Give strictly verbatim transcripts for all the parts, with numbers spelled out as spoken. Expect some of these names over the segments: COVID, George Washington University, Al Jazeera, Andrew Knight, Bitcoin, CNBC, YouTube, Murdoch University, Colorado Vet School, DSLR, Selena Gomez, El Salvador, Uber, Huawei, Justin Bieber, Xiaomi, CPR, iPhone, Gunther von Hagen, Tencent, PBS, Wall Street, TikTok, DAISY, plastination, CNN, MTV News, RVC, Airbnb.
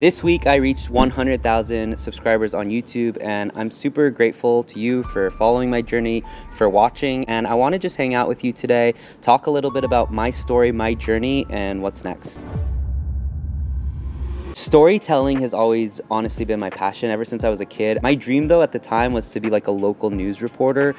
This week, I reached one hundred thousand subscribers on YouTube, and I'm super grateful to you for following my journey, for watching, and I want to just hang out with you today, talk a little bit about my story, my journey, and what's next. Storytelling has always honestly been my passion ever since I was a kid. My dream though at the time was to be like a local news reporter.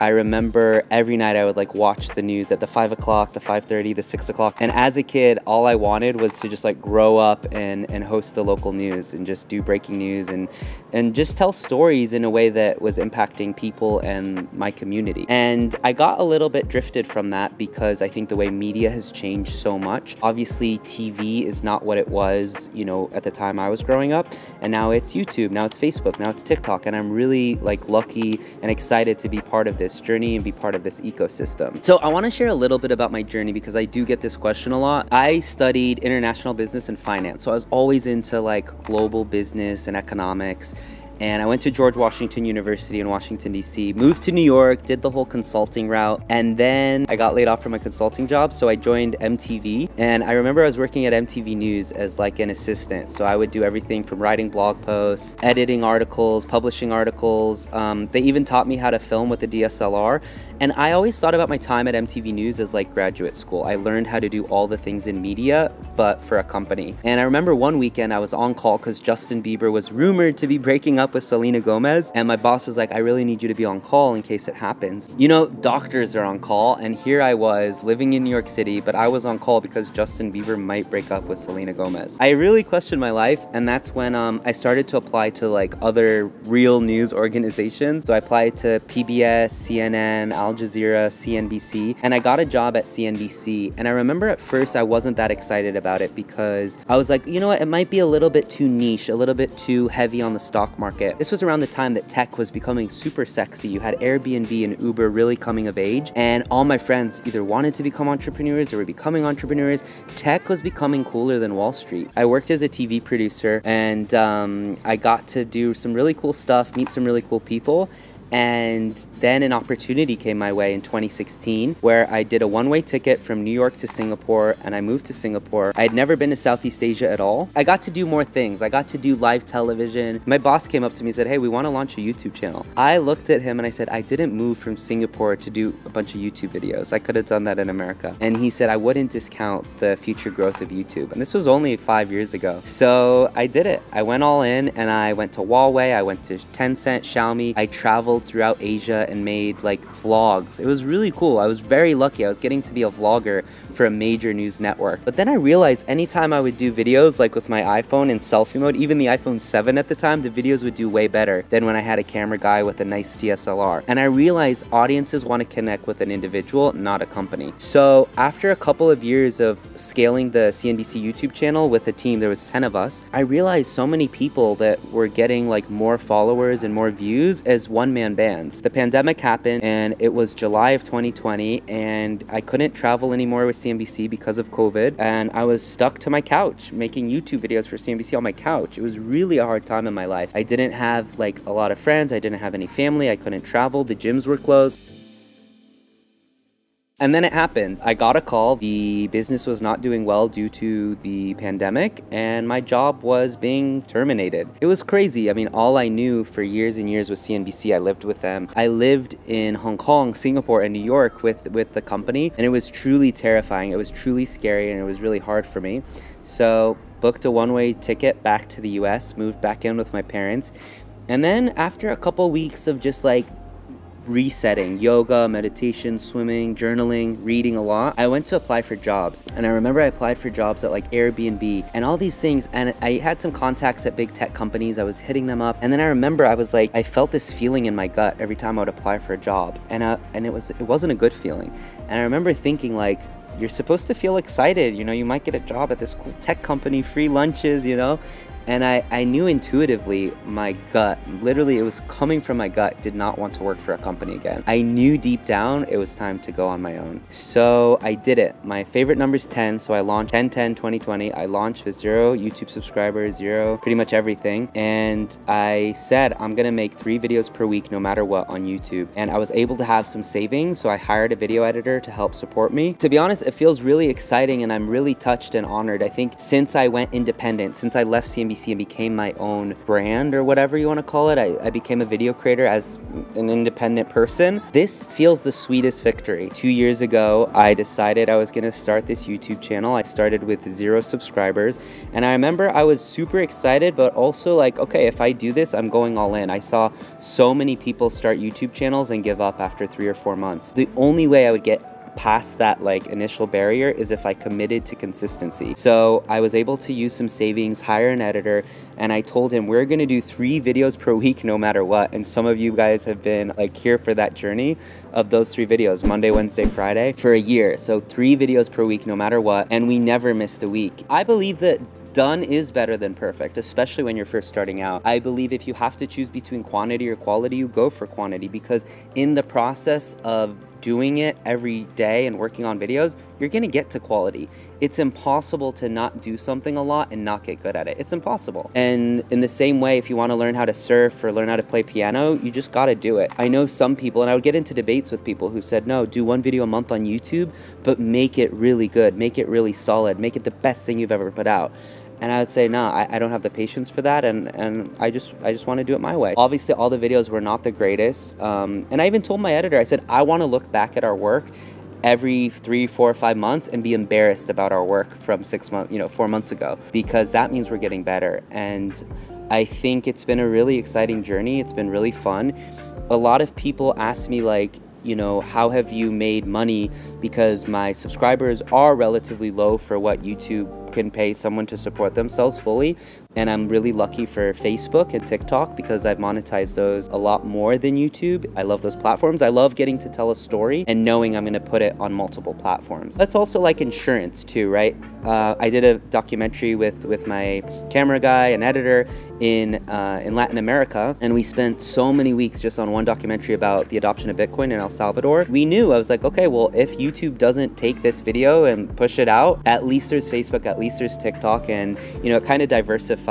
I remember every night I would like watch the news at the five o'clock, the five thirty, the six o'clock. And as a kid, all I wanted was to just like grow up and, and host the local news and just do breaking news and, and just tell stories in a way that was impacting people and my community. And I got a little bit drifted from that because I think the way media has changed so much. Obviously, T V is not what it was, you know, at the time I was growing up, and now it's YouTube, now it's Facebook, now it's TikTok, and I'm really like lucky and excited to be part of this journey and be part of this ecosystem. So I want to share a little bit about my journey because I do get this question a lot. I studied international business and finance, so I was always into like global business and economics. And I went to George Washington University in Washington, D C, moved to New York, did the whole consulting route, and then I got laid off from my consulting job, so I joined M T V. And I remember I was working at M T V News as like an assistant, so I would do everything from writing blog posts, editing articles, publishing articles. Um, they even taught me how to film with a D S L R. And I always thought about my time at M T V News as like graduate school. I learned how to do all the things in media, but for a company. And I remember one weekend I was on call because Justin Bieber was rumored to be breaking up Up with Selena Gomez, and my boss was like, I really need you to be on call in case it happens. You know, doctors are on call, and here I was living in New York City, but I was on call because Justin Bieber might break up with Selena Gomez. I really questioned my life, and that's when um, I started to apply to like other real news organizations. So I applied to P B S, C N N, Al Jazeera, C N B C, and I got a job at C N B C. And I remember at first I wasn't that excited about it because I was like, you know what, it might be a little bit too niche, a little bit too heavy on the stock market. This was around the time that tech was becoming super sexy. You had Airbnb and Uber really coming of age, and all my friends either wanted to become entrepreneurs or were becoming entrepreneurs. Tech was becoming cooler than Wall Street. I worked as a T V producer, and um, I got to do some really cool stuff, meet some really cool people. And then an opportunity came my way in twenty sixteen where I did a one-way ticket from New York to Singapore, and I moved to Singapore. I had never been to Southeast Asia at all. I got to do more things. I got to do live television. My boss came up to me and said, hey, we want to launch a YouTube channel. I looked at him and I said, I didn't move from Singapore to do a bunch of YouTube videos. I could have done that in America. And he said, I wouldn't discount the future growth of YouTube. And this was only five years ago. So I did it. I went all in, and I went to Huawei. I went to Tencent, Xiaomi. I traveled throughout Asia and made like vlogs. It was really cool. I was very lucky. I was getting to be a vlogger for a major news network. But then I realized anytime I would do videos like with my iPhone in selfie mode, even the iPhone seven at the time, the videos would do way better than when I had a camera guy with a nice D S L R. And I realized audiences want to connect with an individual, not a company. So after a couple of years of scaling the C N B C YouTube channel with a team, there was ten of us, I realized so many people that were getting like more followers and more views as one-man bands. The pandemic happened, and it was July of twenty twenty, and I couldn't travel anymore with C N B C because of COVID, and I was stuck to my couch making YouTube videos for C N B C on my couch. It was really a hard time in my life. I didn't have like a lot of friends. I didn't have any family. I couldn't travel. The gyms were closed. And then it happened. I got a call. The business was not doing well due to the pandemic, and my job was being terminated. It was crazy. I mean, all I knew for years and years was C N B C. I lived with them. I lived in Hong Kong, Singapore, and New York with, with the company, and it was truly terrifying. It was truly scary, and it was really hard for me. So booked a one-way ticket back to the U S, moved back in with my parents. And then after a couple weeks of just like resetting, yoga, meditation, swimming, journaling, reading a lot, I went to apply for jobs. And I remember I applied for jobs at like Airbnb and all these things, and I had some contacts at big tech companies. I was hitting them up, and then I remember I was like, I felt this feeling in my gut every time I would apply for a job, and I, and it was it wasn't a good feeling. And I remember thinking like, you're supposed to feel excited, you know, you might get a job at this cool tech company, free lunches, you know. And I, I knew intuitively my gut, literally it was coming from my gut, did not want to work for a company again. I knew deep down it was time to go on my own. So I did it. My favorite number is ten, so I launched ten ten twenty twenty. I launched with zero YouTube subscribers, zero pretty much everything. And I said, I'm gonna make three videos per week no matter what on YouTube. And I was able to have some savings, so I hired a video editor to help support me. To be honest, it feels really exciting, and I'm really touched and honored. I think since I went independent, since I left C N B C, C N B C and became my own brand, or whatever you want to call it. I, I became a video creator as an independent person. This feels the sweetest victory. Two years ago, I decided I was going to start this YouTube channel. I started with zero subscribers, and I remember I was super excited, but also like, okay, if I do this, I'm going all in. I saw so many people start YouTube channels and give up after three or four months. The only way I would get past that like initial barrier is if I committed to consistency. So I was able to use some savings, hire an editor, and I told him we're gonna do three videos per week no matter what. And some of you guys have been like here for that journey of those three videos, Monday, Wednesday, Friday, for a year. So three videos per week no matter what, and we never missed a week. I believe that done is better than perfect, especially when you're first starting out. I believe if you have to choose between quantity or quality, you go for quantity, because in the process of doing it every day and working on videos, you're gonna get to quality. It's impossible to not do something a lot and not get good at it. It's impossible. And in the same way, if you wanna learn how to surf or learn how to play piano, you just gotta do it. I know some people, and I would get into debates with people who said, no, do one video a month on YouTube, but make it really good, make it really solid, make it the best thing you've ever put out. And I would say, no, I, I don't have the patience for that, and, and I just I just want to do it my way. Obviously, all the videos were not the greatest, um, and I even told my editor, I said, I want to look back at our work every three, four, five months and be embarrassed about our work from six months, you know, four months ago, because that means we're getting better. And I think it's been a really exciting journey. It's been really fun. A lot of people ask me, like, you know, how have you made money? Because my subscribers are relatively low for what YouTube can pay someone to support themselves fully. And I'm really lucky for Facebook and TikTok because I've monetized those a lot more than YouTube. I love those platforms. I love getting to tell a story and knowing I'm gonna put it on multiple platforms. That's also like insurance too, right? Uh, I did a documentary with, with my camera guy and editor in, uh, in Latin America. And we spent so many weeks just on one documentary about the adoption of Bitcoin in El Salvador. We knew, I was like, okay, well, if YouTube doesn't take this video and push it out, at least there's Facebook, at least there's TikTok. And, you know, it kind of diversifies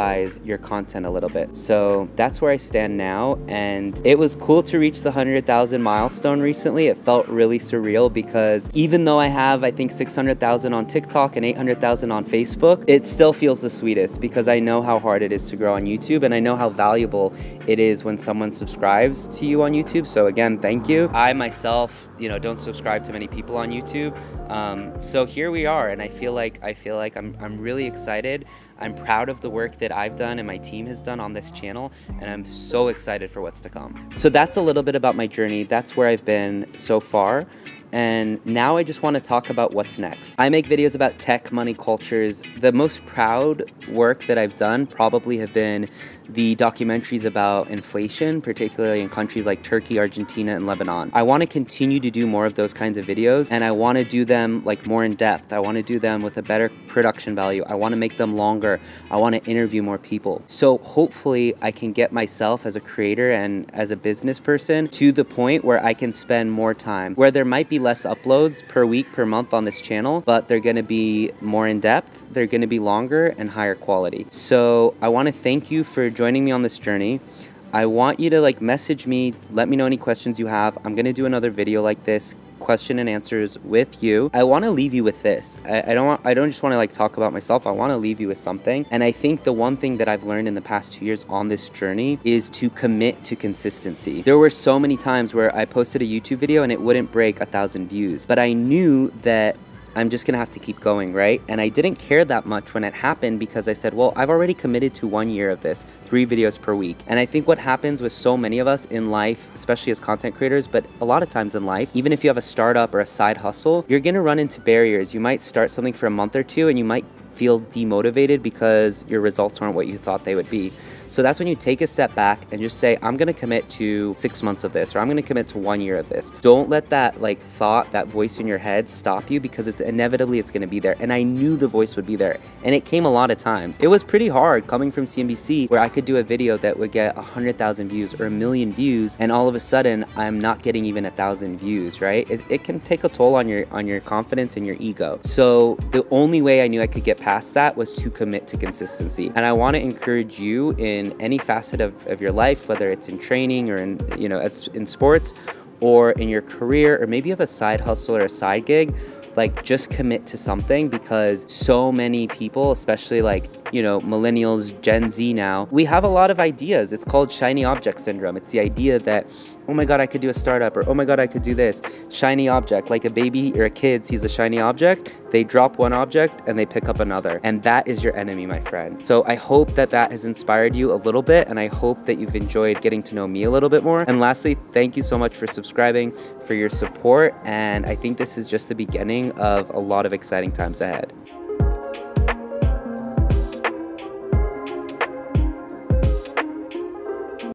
your content a little bit. So that's where I stand now, and it was cool to reach the one hundred thousand milestone recently. It felt really surreal because even though I have, I think, six hundred thousand on TikTok and eight hundred thousand on Facebook, it still feels the sweetest because I know how hard it is to grow on YouTube, and I know how valuable it is when someone subscribes to you on YouTube. So again, thank you. I myself, you know, don't subscribe to many people on YouTube. Um, so here we are, and I feel like I feel like I'm I'm really excited. I'm proud of the work that that I've done and my team has done on this channel, and I'm so excited for what's to come. So that's a little bit about my journey. That's where I've been so far. And now I just want to talk about what's next. I make videos about tech, money, cultures. The most proud work that I've done probably have been the documentaries about inflation, particularly in countries like Turkey, Argentina, and Lebanon. I want to continue to do more of those kinds of videos, and I want to do them like more in depth. I want to do them with a better production value. I want to make them longer. I want to interview more people. So hopefully I can get myself as a creator and as a business person to the point where I can spend more time, where there might be less uploads per week, per month on this channel, but they're going to be more in depth, they're going to be longer and higher quality. So I want to thank you for joining me on this journey. I want you to like message me, let me know any questions you have. I'm going to do another video like this, question and answers with you. I want to leave you with this. I, I don't want, I don't just want to like talk about myself. I want to leave you with something. And I think the one thing that I've learned in the past two years on this journey is to commit to consistency. There were so many times where I posted a YouTube video and it wouldn't break a thousand views, but I knew that I'm just gonna have to keep going, right? And I didn't care that much when it happened because I said, well, I've already committed to one year of this, three videos per week. And I think what happens with so many of us in life, especially as content creators, but a lot of times in life, even if you have a startup or a side hustle, you're gonna run into barriers. You might start something for a month or two and you might feel demotivated because your results aren't what you thought they would be. So that's when you take a step back and just say, I'm gonna commit to six months of this, or I'm gonna commit to one year of this. Don't let that like thought, that voice in your head stop you, because it's inevitably it's gonna be there. And I knew the voice would be there, and it came a lot of times. It was pretty hard coming from C N B C where I could do a video that would get one hundred thousand views or a million views, and all of a sudden I'm not getting even a thousand views, right? It, it can take a toll on your, on your confidence and your ego. So the only way I knew I could get past that was to commit to consistency. And I want to encourage you in any facet of, of your life, whether it's in training or in, you know, as in sports or in your career, or maybe you have a side hustle or a side gig, Like, just commit to something, because so many people, especially like, you know, millennials, Gen Z now, we have a lot of ideas. It's called shiny object syndrome. It's the idea that, oh my God, I could do a startup, or oh my God, I could do this. Shiny object, like a baby or a kid sees a shiny object, they drop one object and they pick up another. And that is your enemy, my friend. So I hope that that has inspired you a little bit, and I hope that you've enjoyed getting to know me a little bit more. And lastly, thank you so much for subscribing, for your support. And I think this is just the beginning of a lot of exciting times ahead.